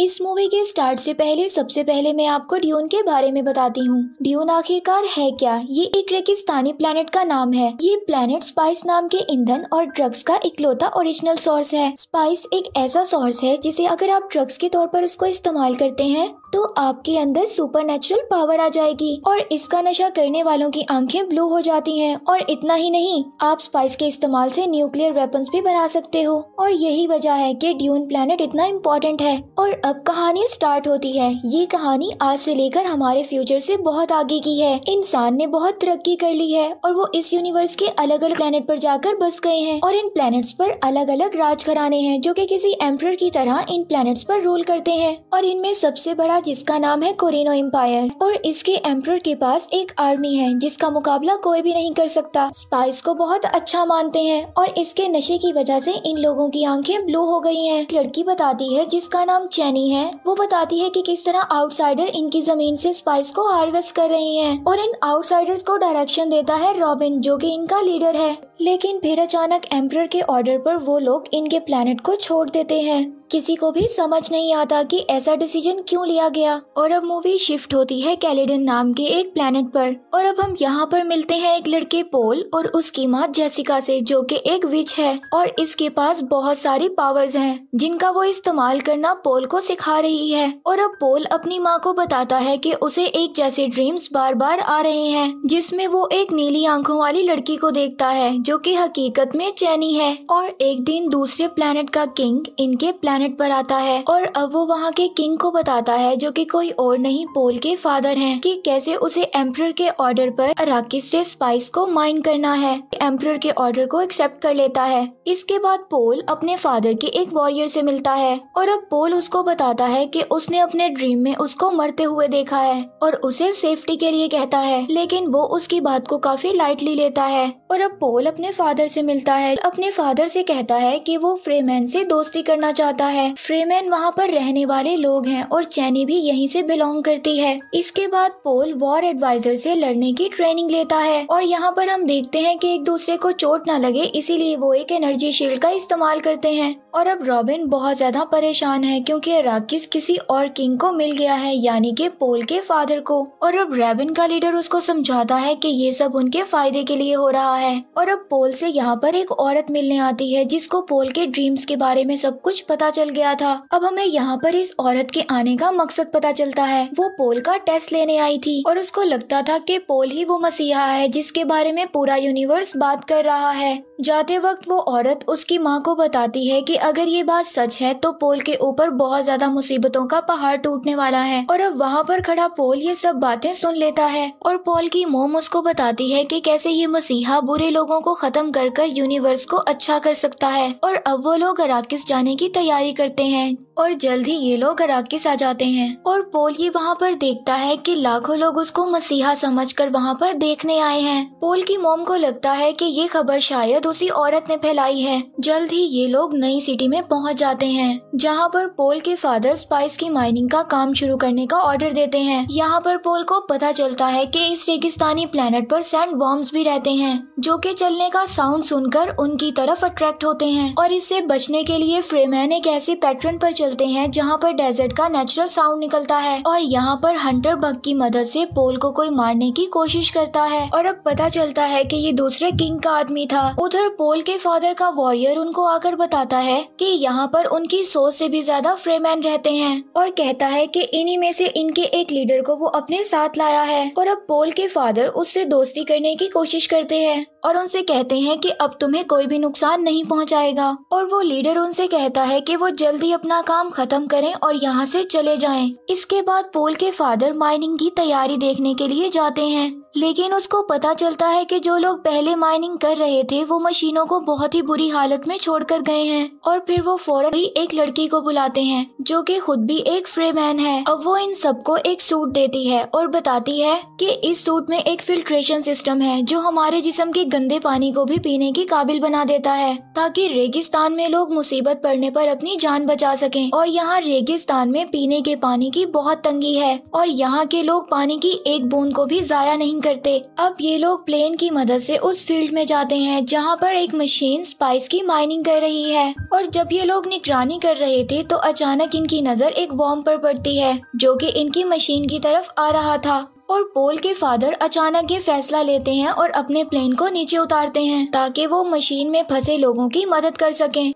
इस मूवी के स्टार्ट से पहले सबसे पहले मैं आपको ड्यून के बारे में बताती हूँ। ड्यून आखिरकार है क्या? ये एक रेगिस्तानी प्लेनेट का नाम है। ये प्लेनेट स्पाइस नाम के ईंधन और ड्रग्स का इकलौता ओरिजिनल सोर्स है। स्पाइस एक ऐसा सोर्स है जिसे अगर आप ड्रग्स के तौर पर उसको इस्तेमाल करते हैं तो आपके अंदर सुपरनेचुरल पावर आ जाएगी और इसका नशा करने वालों की आंखें ब्लू हो जाती हैं। और इतना ही नहीं, आप स्पाइस के इस्तेमाल से न्यूक्लियर वेपन्स भी बना सकते हो। और यही वजह है कि ड्यून प्लेनेट इतना इम्पोर्टेंट है। और अब कहानी स्टार्ट होती है। ये कहानी आज से लेकर हमारे फ्यूचर से बहुत आगे की है। इंसान ने बहुत तरक्की कर ली है और वो इस यूनिवर्स के अलग अलग प्लेनेट पर जाकर बस गए हैं। और इन प्लेनेट्स पर अलग अलग राजघराने हैं जो कि किसी एम्परर की तरह इन प्लेनेट्स पर रूल करते हैं। और इनमें सबसे बड़ा जिसका नाम है कोरिनो एम्पायर। और इसके एम्परर के पास एक आर्मी है जिसका मुकाबला कोई भी नहीं कर सकता। स्पाइस को बहुत अच्छा मानते हैं और इसके नशे की वजह से इन लोगों की आंखें ब्लू हो गई हैं। लड़की बताती है जिसका नाम चैनी है, वो बताती है कि किस तरह आउटसाइडर इनकी जमीन से स्पाइस को हार्वेस्ट कर रही हैं। और इन आउटसाइडर्स को डायरेक्शन देता है रॉबिन जो कि इनका लीडर है। लेकिन फिर अचानक एम्परर के ऑर्डर पर वो लोग इनके प्लेनेट को छोड़ देते हैं। किसी को भी समझ नहीं आता कि ऐसा डिसीजन क्यों लिया गया। और अब मूवी शिफ्ट होती है कैलेडन नाम के एक प्लेनेट पर। और अब हम यहाँ पर मिलते हैं एक लड़के पोल और उसकी माँ जेसिका से जो कि एक विच है और इसके पास बहुत सारी पावर्स हैं जिनका वो इस्तेमाल करना पोल को सिखा रही है। और अब पोल अपनी माँ को बताता है कि उसे एक जैसे ड्रीम्स बार बार आ रहे हैं जिसमें वो एक नीली आंखों वाली लड़की को देखता है जो कि हकीकत में चैनी है। और एक दिन दूसरे प्लेनेट का किंग इनके प्लेनेट पर आता है और अब वो वहाँ के किंग को बताता है जो कि कोई और नहीं पोल के फादर हैं कि कैसे उसे एम्परर के ऑर्डर पर अराकिस से स्पाइस को माइन करना है। एम्परर के ऑर्डर को एक्सेप्ट कर लेता है। इसके बाद पोल अपने फादर के एक वॉरियर से मिलता है और अब पोल उसको बताता है कि उसने अपने ड्रीम में उसको मरते हुए देखा है और उसे सेफ्टी के लिए कहता है। लेकिन वो उसकी बात को काफी लाइटली लेता है। और अब पोल अपने फादर से मिलता है, अपने फादर से कहता है कि वो फ्रेमेन से दोस्ती करना चाहता है। फ्रेमेन वहाँ पर रहने वाले लोग हैं और चैनी भी यहीं से बिलोंग करती है। इसके बाद पोल वॉर एडवाइजर से लड़ने की ट्रेनिंग लेता है और यहाँ पर हम देखते हैं कि एक दूसरे को चोट न लगे इसीलिए वो एक एनर्जी शील्ड का इस्तेमाल करते हैं। और अब रॉबिन बहुत ज्यादा परेशान है क्योंकि अराकिस किसी और किंग को मिल गया है यानी कि पोल के फादर को। और अब रॉबिन का लीडर उसको समझाता है कि ये सब उनके फायदे के लिए हो रहा है। और अब पोल से यहाँ पर एक औरत मिलने आती है जिसको पोल के ड्रीम्स के बारे में सब कुछ पता चल गया था। अब हमें यहाँ पर इस औरत के आने का मकसद पता चलता है। वो पोल का टेस्ट लेने आई थी और उसको लगता था कि पोल ही वो मसीहा है जिसके बारे में पूरा यूनिवर्स बात कर रहा है। जाते वक्त वो औरत उसकी माँ को बताती है कि अगर ये बात सच है तो पोल के ऊपर बहुत ज्यादा मुसीबतों का पहाड़ टूटने वाला है। और अब वहाँ पर खड़ा पोल ये सब बातें सुन लेता है और पोल की मोम उसको बताती है कि कैसे ये मसीहा बुरे लोगों को खत्म कर कर यूनिवर्स को अच्छा कर सकता है। और अब वो लोग अराकिस जाने की तैयारी करते हैं और जल्द ही ये लोग अराकिस आ जाते हैं। और पोल ये वहाँ पर देखता है कि लाखों लोग उसको मसीहा समझकर वहाँ पर देखने आए हैं। पोल की मोम को लगता है कि ये खबर शायद उसी औरत ने फैलाई है। जल्द ही ये लोग नई सिटी में पहुँच जाते हैं जहाँ पर पोल के फादर स्पाइस की माइनिंग का काम शुरू करने का ऑर्डर देते हैं। यहाँ पर पोल को पता चलता है कि इस रेगिस्तानी प्लेनेट पर सैंड वॉर्म्स भी रहते हैं जो कि चलने का साउंड सुनकर उनकी तरफ अट्रैक्ट होते हैं। और इससे बचने के लिए फ्रेमेन एक ऐसे पैटर्न पर चलते हैं जहाँ पर डेजर्ट का नेचुरल साउंड निकलता है। और यहाँ पर हंटर बग की मदद से पोल को कोई मारने की कोशिश करता है। और अब पता चलता है कि ये दूसरे किंग का आदमी था। उधर पोल के फादर का वॉरियर उनको आकर बताता है कि यहाँ पर उनकी 100 से भी ज्यादा फ्रेमेन रहते हैं और कहता है कि इन्हीं में से इनके एक लीडर को वो अपने साथ लाया है। और अब पोल के फादर उससे दोस्ती करने की कोशिश करते हैं और उनसे कहते हैं कि अब तुम्हें कोई भी नुकसान नहीं पहुंचाएगा। और वो लीडर उनसे कहता है कि वो जल्दी अपना काम खत्म करें और यहाँ से चले जाएं। इसके बाद पोल के फादर माइनिंग की तैयारी देखने के लिए जाते हैं लेकिन उसको पता चलता है कि जो लोग पहले माइनिंग कर रहे थे वो मशीनों को बहुत ही बुरी हालत में छोड़कर गए हैं। और फिर वो फौरन ही एक लड़की को बुलाते हैं जो कि खुद भी एक फ्रेमैन है। अब वो इन सबको एक सूट देती है और बताती है कि इस सूट में एक फिल्ट्रेशन सिस्टम है जो हमारे जिस्म के गंदे पानी को भी पीने के काबिल बना देता है ताकि रेगिस्तान में लोग मुसीबत पड़ने पर अपनी जान बचा सकें। और यहाँ रेगिस्तान में पीने के पानी की बहुत तंगी है और यहाँ के लोग पानी की एक बूंद को भी जाया नहीं नहीं करते। अब ये लोग प्लेन की मदद से उस फील्ड में जाते हैं जहाँ पर एक मशीन स्पाइस की माइनिंग कर रही है। और जब ये लोग निगरानी कर रहे थे तो अचानक इनकी नज़र एक बॉम्ब पर पड़ती है जो कि इनकी मशीन की तरफ आ रहा था। और पोल के फादर अचानक ये फैसला लेते हैं और अपने प्लेन को नीचे उतारते हैं ताकि वो मशीन में फंसे लोगों की मदद कर सकें।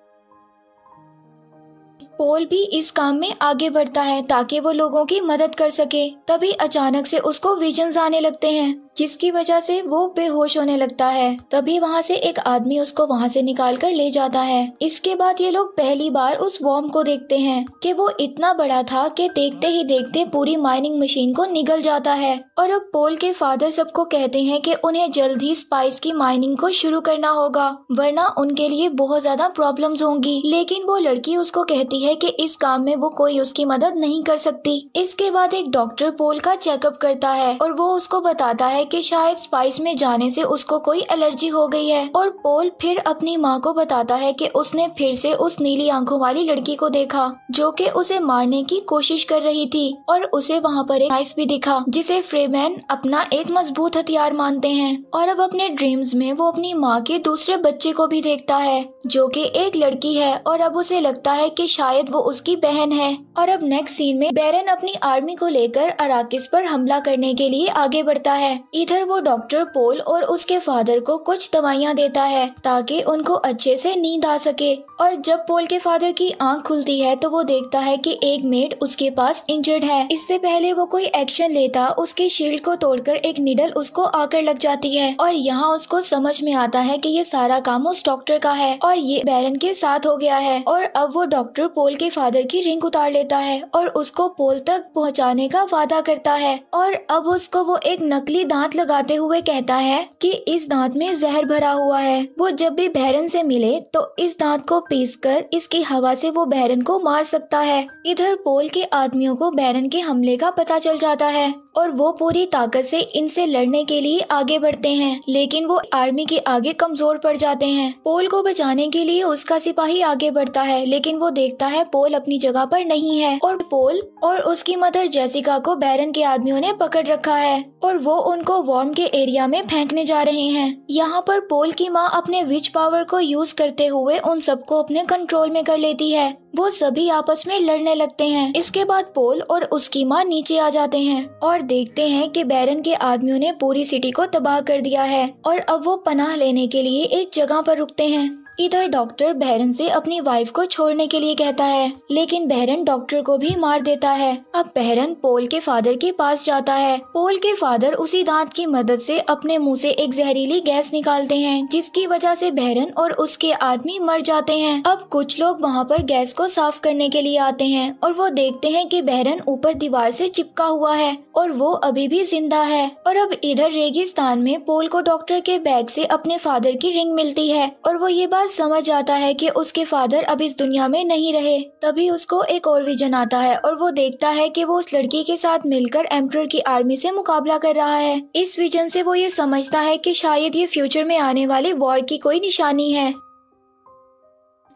पोल भी इस काम में आगे बढ़ता है ताकि वो लोगों की मदद कर सके। तभी अचानक से उसको विजन्स आने लगते हैं जिसकी वजह से वो बेहोश होने लगता है। तभी वहाँ से एक आदमी उसको वहाँ से निकाल कर ले जाता है। इसके बाद ये लोग पहली बार उस वॉर्म को देखते हैं कि वो इतना बड़ा था कि देखते ही देखते पूरी माइनिंग मशीन को निगल जाता है। और अब पोल के फादर सबको कहते हैं कि उन्हें जल्द ही स्पाइस की माइनिंग को शुरू करना होगा वरना उनके लिए बहुत ज्यादा प्रॉब्लम्स होंगी। लेकिन वो लड़की उसको कहती है कि इस काम में वो कोई उसकी मदद नहीं कर सकती। इसके बाद एक डॉक्टर पोल का चेकअप करता है और वो उसको बताता है कि शायद स्पाइस में जाने से उसको कोई एलर्जी हो गई है। और पोल फिर अपनी माँ को बताता है कि उसने फिर से उस नीली आंखों वाली लड़की को देखा जो कि उसे मारने की कोशिश कर रही थी। और उसे वहाँ पर एक नाइफ भी दिखा जिसे फ्रेमेन अपना एक मजबूत हथियार मानते हैं। और अब अपने ड्रीम्स में वो अपनी माँ के दूसरे बच्चे को भी देखता है जो कि एक लड़की है। और अब उसे लगता है कि शायद वो उसकी बहन है। और अब नेक्स्ट सीन में बैरन अपनी आर्मी को लेकर अराकिस पर हमला करने के लिए आगे बढ़ता है। इधर वो डॉक्टर पोल और उसके फादर को कुछ दवाइयाँ देता है ताकि उनको अच्छे से नींद आ सके। और जब पोल के फादर की आंख खुलती है तो वो देखता है कि एक मेड उसके पास इंजर्ड है। इससे पहले वो कोई एक्शन लेता उसके शील्ड को तोड़कर एक निडल उसको आकर लग जाती है। और यहाँ उसको समझ में आता है कि ये सारा काम उस डॉक्टर का है और ये बैरन के साथ हो गया है। और अब वो डॉक्टर पोल के फादर की रिंग उतार लेता है और उसको पोल तक पहुँचाने का वादा करता है। और अब उसको वो एक नकली दांत लगाते हुए कहता है कि इस दांत में जहर भरा हुआ है। वो जब भी बैरन से मिले तो इस दांत को पीसकर इसकी हवा से वो बैरन को मार सकता है। इधर पोल के आदमियों को बैरन के हमले का पता चल जाता है और वो पूरी ताकत से इनसे लड़ने के लिए आगे बढ़ते हैं। लेकिन वो आर्मी के आगे कमजोर पड़ जाते हैं। पोल को बचाने के लिए उसका सिपाही आगे बढ़ता है लेकिन वो देखता है पोल अपनी जगह पर नहीं है। और पोल और उसकी मदर जेसिका को बैरन के आदमियों ने पकड़ रखा है और वो उनको वॉर्म के एरिया में फेंकने जा रहे हैं। यहाँ पर पोल की माँ अपने विच पावर को यूज करते हुए उन सबको अपने कंट्रोल में कर लेती है। वो सभी आपस में लड़ने लगते हैं। इसके बाद पोल और उसकी माँ नीचे आ जाते हैं और देखते हैं कि बैरन के आदमियों ने पूरी सिटी को तबाह कर दिया है। और अब वो पनाह लेने के लिए एक जगह पर रुकते हैं। इधर डॉक्टर बैरन से अपनी वाइफ को छोड़ने के लिए कहता है लेकिन बैरन डॉक्टर को भी मार देता है। अब बैरन पोल के फादर के पास जाता है। पोल के फादर उसी दांत की मदद से अपने मुंह से एक जहरीली गैस निकालते हैं जिसकी वजह से बैरन और उसके आदमी मर जाते हैं। अब कुछ लोग वहाँ पर गैस को साफ करने के लिए आते हैं और वो देखते हैं कि बैरन ऊपर दीवार से चिपका हुआ है और वो अभी भी जिंदा है। और अब इधर रेगिस्तान में पोल को डॉक्टर के बैग से अपने फादर की रिंग मिलती है और वो ये समझ जाता है कि उसके फादर अब इस दुनिया में नहीं रहे। तभी उसको एक और विजन आता है और वो देखता है कि वो उस लड़की के साथ मिलकर एम्परर की आर्मी से मुकाबला कर रहा है। इस विजन से वो ये समझता है कि शायद ये फ्यूचर में आने वाली वॉर की कोई निशानी है।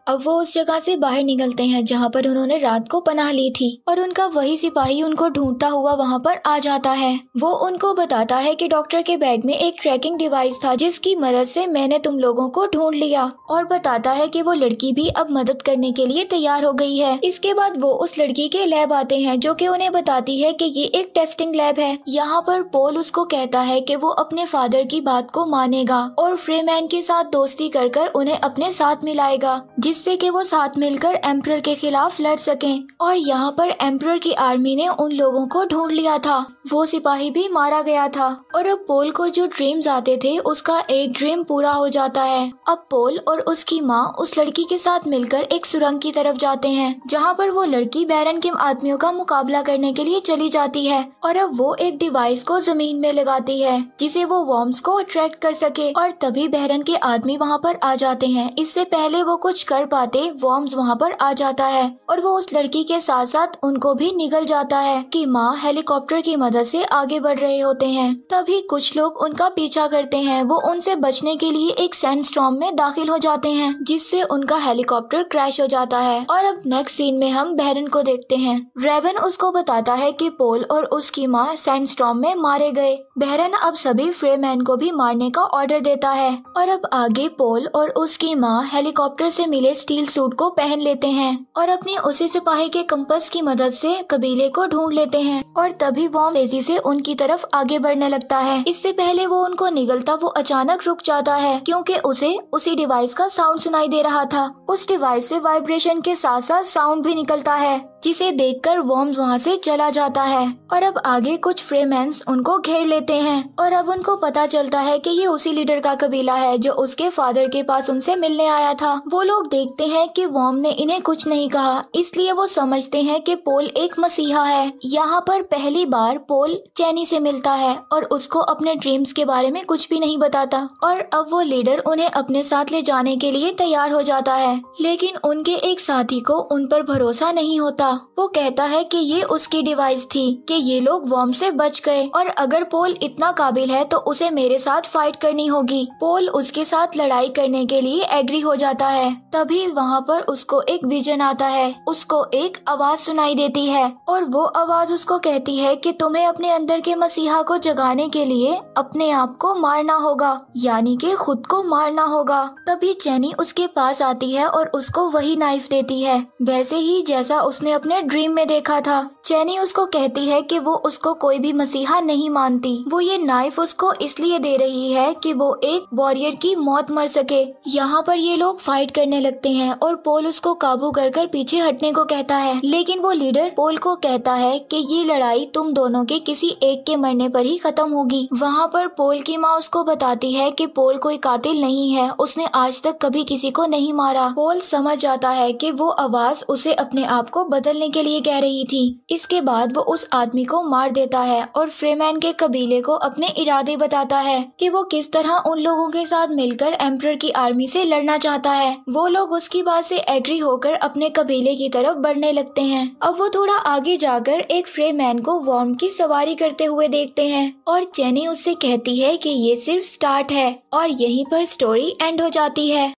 अब वो उस जगह से बाहर निकलते हैं जहाँ पर उन्होंने रात को पनाह ली थी और उनका वही सिपाही उनको ढूंढता हुआ वहाँ पर आ जाता है। वो उनको बताता है कि डॉक्टर के बैग में एक ट्रैकिंग डिवाइस था जिसकी मदद से मैंने तुम लोगों को ढूंढ लिया। और बताता है कि वो लड़की भी अब मदद करने के लिए तैयार हो गई है। इसके बाद वो उस लड़की के लैब आते हैं जो कि उन्हें बताती है कि ये एक टेस्टिंग लैब है। यहाँ पर पोल उसको कहता है कि वो अपने फादर की बात को मानेगा और फ्रीमैन के साथ दोस्ती कर कर उन्हें अपने साथ मिलाएगा जिससे कि वो साथ मिलकर एम्परर के खिलाफ लड़ सकें। और यहाँ पर एम्परर की आर्मी ने उन लोगों को ढूंढ लिया था। वो सिपाही भी मारा गया था। और अब पोल को जो ड्रीम्स आते थे उसका एक ड्रीम पूरा हो जाता है। अब पोल और उसकी माँ उस लड़की के साथ मिलकर एक सुरंग की तरफ जाते हैं जहाँ पर वो लड़की बैरन के आदमियों का मुकाबला करने के लिए चली जाती है। और अब वो एक डिवाइस को जमीन में लगाती है जिसे वो वॉर्म्स को अट्रैक्ट कर सके। और तभी बैरन के आदमी वहाँ पर आ जाते हैं। इससे पहले वो कुछ कर पाते वॉर्म्स वहाँ पर आ जाता है और वो उस लड़की के साथ साथ उनको भी निगल जाता है कि माँ हेलीकॉप्टर की मदद से आगे बढ़ रहे होते हैं। तभी कुछ लोग उनका पीछा करते हैं। वो उनसे बचने के लिए एक सैंडस्टॉर्म में दाखिल हो जाते हैं जिससे उनका हेलीकॉप्टर क्रैश हो जाता है। और अब नेक्स्ट सीन में हम बैरन को देखते हैं। रेवन उसको बताता है कि पोल और उसकी माँ सैंडस्टॉर्म में मारे गए। बैरन अब सभी फ्रेमैन को भी मारने का ऑर्डर देता है और अब आगे पोल और उसकी माँ हेलीकॉप्टर से मिले स्टील सूट को पहन लेते हैं और अपने उसी सिपाही के कंपास की मदद से कबीले को ढूंढ लेते हैं। और तभी वॉर्म तेजी से उनकी तरफ आगे बढ़ने लगता है। इससे पहले वो उनको निगलता वो अचानक रुक जाता है क्योंकि उसे उसी डिवाइस का साउंड सुनाई दे रहा था। उस डिवाइस से वाइब्रेशन के साथ साथ साउंड भी निकलता है जिसे देखकर वॉर्म्स वहाँ से चला जाता है। और अब आगे कुछ फ्रेमेंस उनको घेर लेते हैं और अब उनको पता चलता है कि ये उसी लीडर का कबीला है जो उसके फादर के पास उनसे मिलने आया था। वो लोग देखते हैं कि वॉर्म ने इन्हें कुछ नहीं कहा, इसलिए वो समझते हैं कि पोल एक मसीहा है। यहाँ पर पहली बार पोल चैनी से मिलता है और उसको अपने ड्रीम्स के बारे में कुछ भी नहीं बताता और अब वो लीडर उन्हें अपने साथ ले जाने के लिए तैयार हो जाता है। लेकिन उनके एक साथी को उन पर भरोसा नहीं होता। वो कहता है कि ये उसकी डिवाइस थी कि ये लोग वॉर्म से बच गए और अगर पोल इतना काबिल है तो उसे मेरे साथ फाइट करनी होगी। पोल उसके साथ लड़ाई करने के लिए एग्री हो जाता है। तभी वहाँ पर उसको एक विजन आता है। उसको एक आवाज सुनाई देती है और वो आवाज उसको कहती है कि तुम्हें अपने अंदर के मसीहा को जगाने के लिए अपने आप को मारना होगा, यानी कि खुद को मारना होगा। तभी चैनी उसके पास आती है और उसको वही नाइफ देती है, वैसे ही जैसा उसने अपने ड्रीम में देखा था। चैनी उसको कहती है कि वो उसको कोई भी मसीहा नहीं मानती। वो ये नाइफ उसको इसलिए दे रही है कि वो एक वॉरियर की मौत मर सके। यहाँ पर ये लोग फाइट करने लगते हैं और पोल उसको काबू कर कर पीछे हटने को कहता है। लेकिन वो लीडर पोल को कहता है कि ये लड़ाई तुम दोनों के किसी एक के मरने पर ही खत्म होगी। वहाँ पर पोल की माँ उसको बताती है कि पोल कोई कातिल नहीं है, उसने आज तक कभी किसी को नहीं मारा। पोल समझ जाता है कि वो आवाज उसे अपने आप को बदलने के लिए कह रही थी। इसके बाद वो उस आदमी को मार देता है और फ्रेमैन के कबीले को अपने इरादे बताता है कि वो किस तरह उन लोगों के साथ मिलकर एम्परर की आर्मी से लड़ना चाहता है। वो लोग उसकी बात से एग्री होकर अपने कबीले की तरफ बढ़ने लगते हैं। अब वो थोड़ा आगे जाकर एक फ्रेमैन को वॉर्म की सवारी करते हुए देखते हैं और चैनी उससे कहती है कि ये सिर्फ स्टार्ट है और यहीं पर स्टोरी एंड हो जाती है।